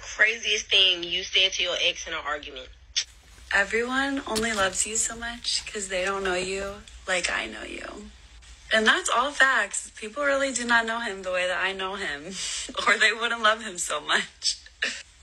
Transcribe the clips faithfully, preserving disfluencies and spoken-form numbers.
craziest thing you said to your ex in an argument? Everyone only loves you so much because they don't know you like I know you. And that's all facts. People really do not know him the way that I know him, or they wouldn't love him so much.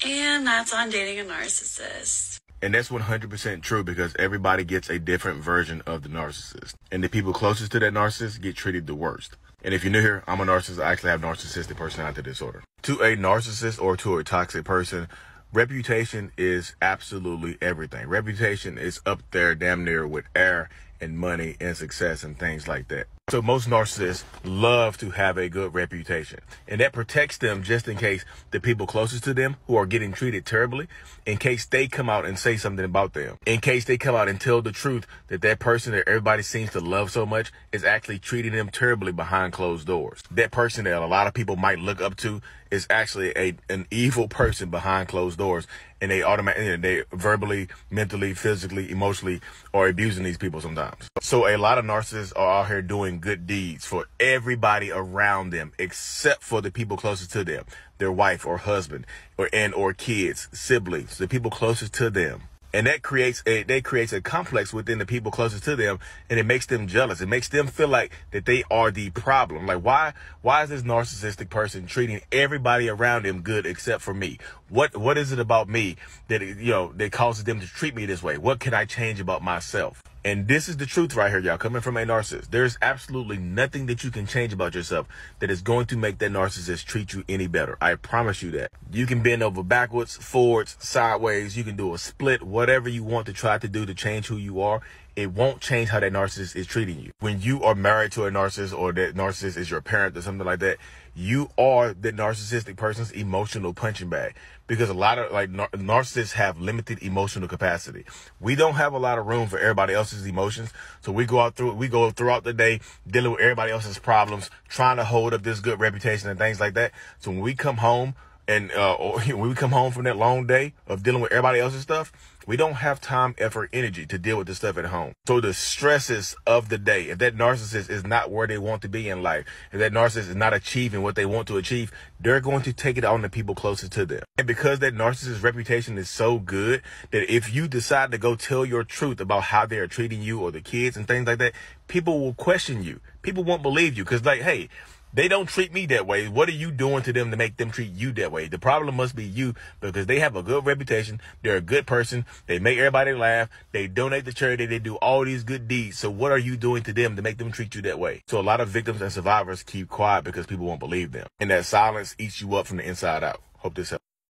And that's on dating a narcissist. And that's one hundred percent true, because everybody gets a different version of the narcissist. And the people closest to that narcissist get treated the worst. And if you're new here, I'm a narcissist. I actually have narcissistic personality disorder. To a narcissist or to a toxic person, reputation is absolutely everything. Reputation is up there damn near with air and money and success and things like that. So most narcissists love to have a good reputation, and that protects them just in case the people closest to them who are getting treated terribly, in case they come out and say something about them, in case they come out and tell the truth that that person that everybody seems to love so much is actually treating them terribly behind closed doors. That person that a lot of people might look up to is actually a, an evil person behind closed doors, and they automatically, they verbally, mentally, physically, emotionally are abusing these people sometimes. So a lot of narcissists are out here doing good deeds for everybody around them, except for the people closest to them, their wife or husband or and or kids, siblings, the people closest to them. And that creates a, that creates a complex within the people closest to them, and it makes them jealous. It makes them feel like that they are the problem. Like, why, why is this narcissistic person treating everybody around them good except for me? What, what is it about me that, you know, that causes them to treat me this way? What can I change about myself? And this is the truth right here, y'all, coming from a narcissist. There's absolutely nothing that you can change about yourself that is going to make that narcissist treat you any better. I promise you that. You can bend over backwards, forwards, sideways. You can do a split, whatever you want to try to do to change who you are. It won't change how that narcissist is treating you. When you are married to a narcissist, or that narcissist is your parent or something like that, you are the narcissistic person's emotional punching bag, because a lot of like nar narcissists have limited emotional capacity. We don't have a lot of room for everybody else's emotions. So we go out through, we go throughout the day dealing with everybody else's problems, trying to hold up this good reputation and things like that. So when we come home and uh, or, you know, when we come home from that long day of dealing with everybody else's stuff, we don't have time, effort, energy to deal with this stuff at home. So the stresses of the day, if that narcissist is not where they want to be in life, if that narcissist is not achieving what they want to achieve, they're going to take it on the people closest to them. And because that narcissist's reputation is so good that if you decide to go tell your truth about how they are treating you or the kids and things like that, people will question you. People won't believe you, because like, hey, they don't treat me that way. What are you doing to them to make them treat you that way? The problem must be you, because they have a good reputation. They're a good person. They make everybody laugh. They donate to charity. They do all these good deeds. So what are you doing to them to make them treat you that way? So a lot of victims and survivors keep quiet because people won't believe them. And that silence eats you up from the inside out. Hope this helps.